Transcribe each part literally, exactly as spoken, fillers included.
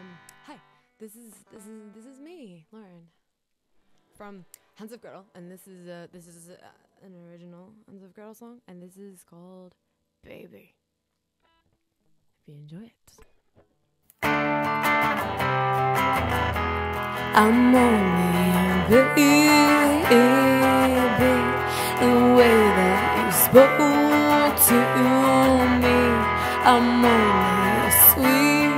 Um, hi, this is this is this is me, Lauren, from Hands Off Gretel, and this is a, this is a, an original Hands Off Gretel song, and this is called "Baby." Hope you enjoy it. I'm only a baby. The way that you spoke to me, I'm only a sweet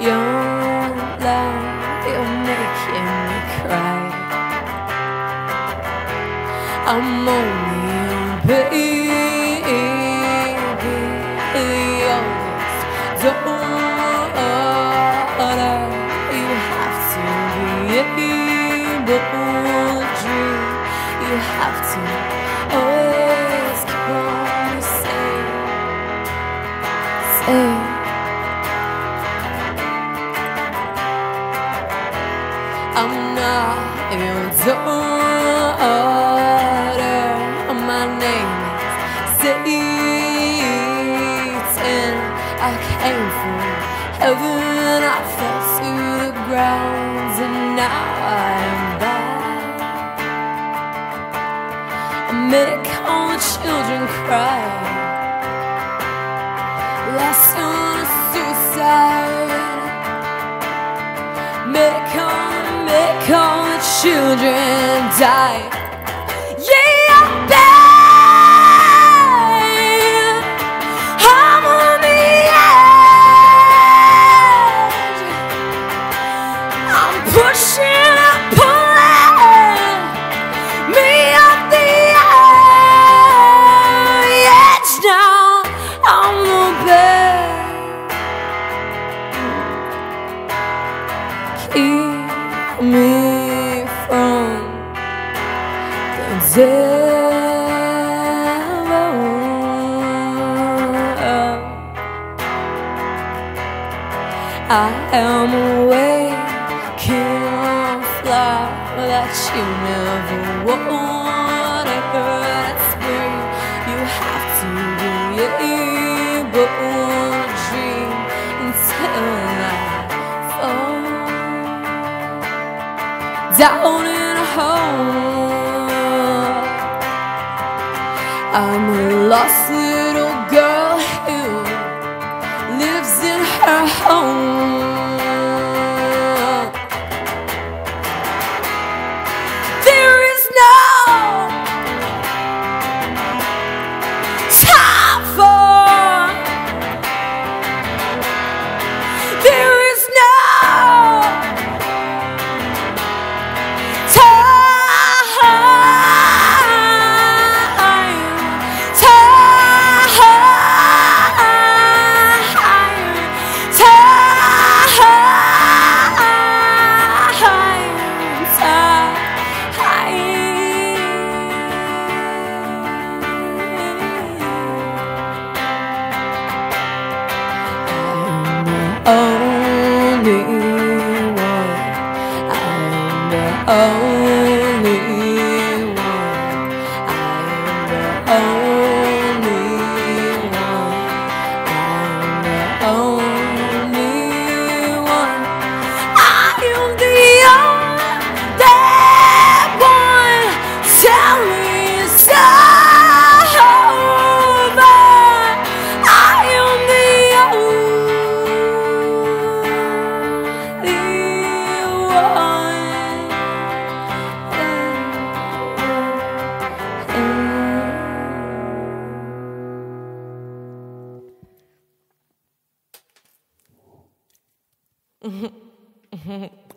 young lad. You're making me cry. I'm only a baby, the oldest daughter. You have to be able to dream. You have to always keep on saying, saying. I'm not your daughter. I came from heaven, I fell to the ground, and now I'm back. I make all the children cry. Lesson suicide. Make all, make all the children die. Yeah, I'm back. Me from the devil. I am awake and fly that you never wanted to scream. You have to be able to dream until I fall down in a hole. I'm a lost little girl who lives in her home. There is no time for. There is no only one. I'm the only one. I'm the only one. I'm the only one. I am the only one. Tell me it's over. I am the Mm-hmm. Mm-hmm.